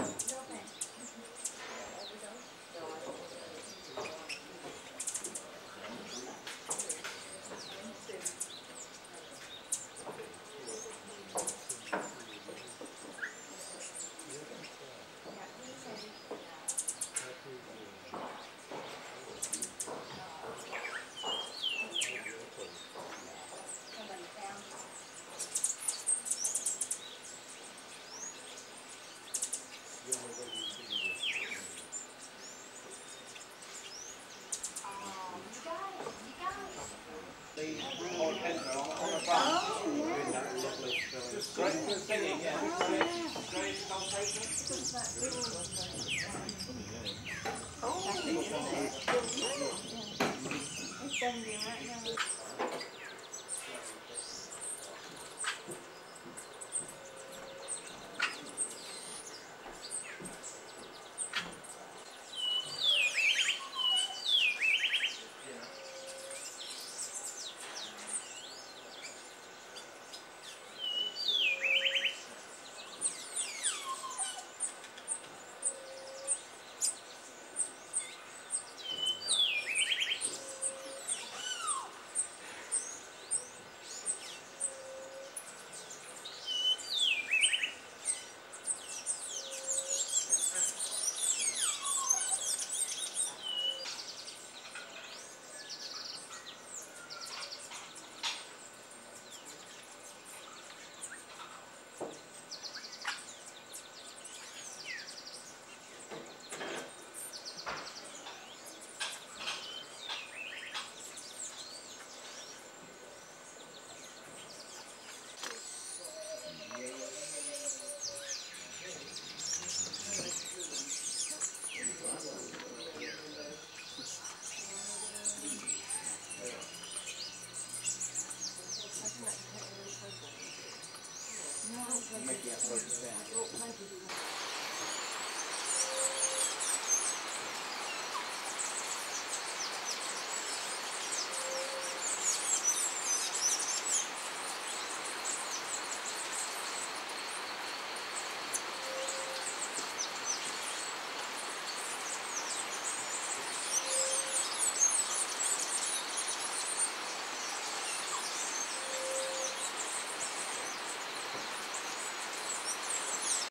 Oh, that's it. It's done right now.